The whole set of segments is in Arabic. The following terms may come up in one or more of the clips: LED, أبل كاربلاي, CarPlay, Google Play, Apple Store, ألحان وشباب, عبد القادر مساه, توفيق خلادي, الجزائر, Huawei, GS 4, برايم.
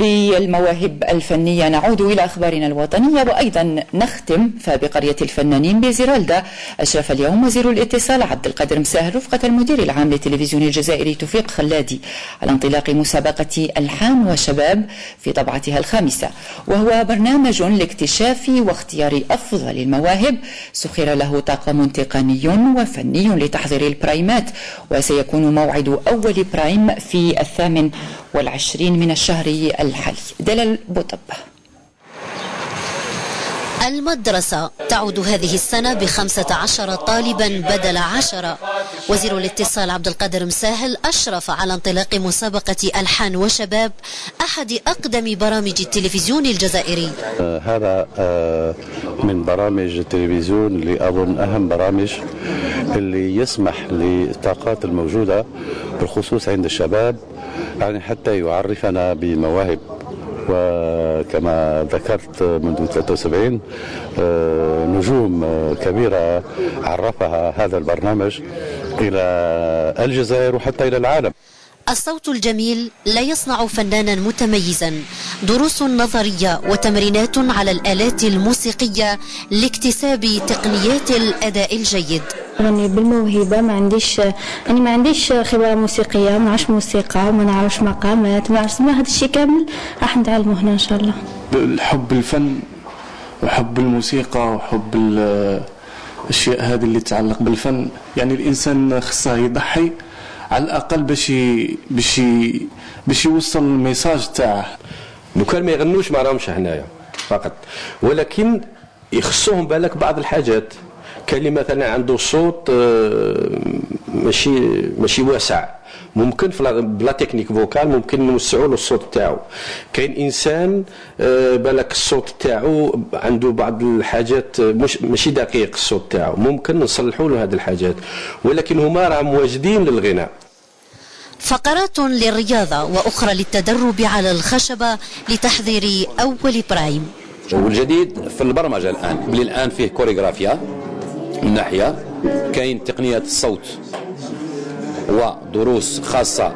بالمواهب الفنية. نعود إلى أخبارنا الوطنية وأيضا نختم فبقرية الفنانين بزرالدة. أشرف اليوم وزير الاتصال عبد القادر مساه رفقة المدير العام للتلفزيون الجزائري توفيق خلادي على انطلاق مسابقة ألحان وشباب في طبعتها الخامسة، وهو برنامج لاكتشاف واختيار أفضل المواهب، سخر له طاقم تقني وفني لتحضير البرايمات، وسيكون موعد أول برايم في 28 من الشهر الحالي. دلال بوطب. المدرسة تعود هذه السنة ب15 طالبا بدل 10. وزير الاتصال عبد القادر مساه أشرف على انطلاق مسابقة ألحان وشباب، أحد أقدم برامج التلفزيون الجزائري. هذا من برامج التلفزيون اللي أظن أهم برامج اللي يسمح للطاقات الموجودة بالخصوص عند الشباب، يعني حتى يعرفنا بمواهب، وكما ذكرت منذ 73 نجوم كبيرة عرفها هذا البرنامج إلى الجزائر وحتى إلى العالم. الصوت الجميل لا يصنع فنانا متميزا، دروس نظرية وتمرينات على الآلات الموسيقية لاكتساب تقنيات الأداء الجيد. غني بالموهبه، ما عنديش خبره موسيقيه، ما نعرفش موسيقى وما نعرفش مقامات، ما نعرفش هذا الشيء كامل، راح نتعلمه هنا ان شاء الله. الحب الفن وحب الموسيقى وحب الاشياء هذه اللي تتعلق بالفن، يعني الانسان خصه يضحي على الاقل باش يوصل الميساج تاعه. لو كان ما يغنوش ما راهمش هنايا فقط، ولكن يخصوهم بالك بعض الحاجات. كلمة مثلا عنده صوت ماشي واسع، ممكن بلا تكنيك فوكال ممكن نوسعوا له الصوت تاعو. كاين انسان بالك الصوت تاعو عنده بعض الحاجات ماشي دقيق الصوت تاعو، ممكن نصلحوا له هذه الحاجات، ولكن هما راهم واجدين للغناء. فقرات للرياضة واخرى للتدرب على الخشبة لتحضير اول برايم. والجديد في البرمجة الان، بلي الان فيه كوريغرافيا من ناحية، كاين تقنيات الصوت ودروس خاصة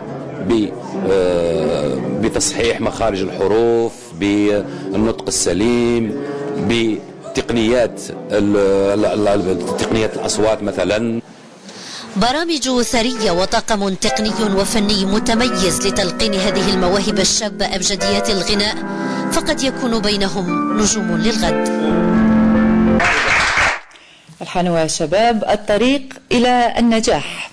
بتصحيح مخارج الحروف، بالنطق السليم، بتقنيات الأصوات مثلا. برامج ثرية وطاقم تقني وفني متميز لتلقين هذه المواهب الشابة أبجديات الغناء، فقد يكون بينهم نجوم للغد. ألحان وشباب، الطريق إلى النجاح.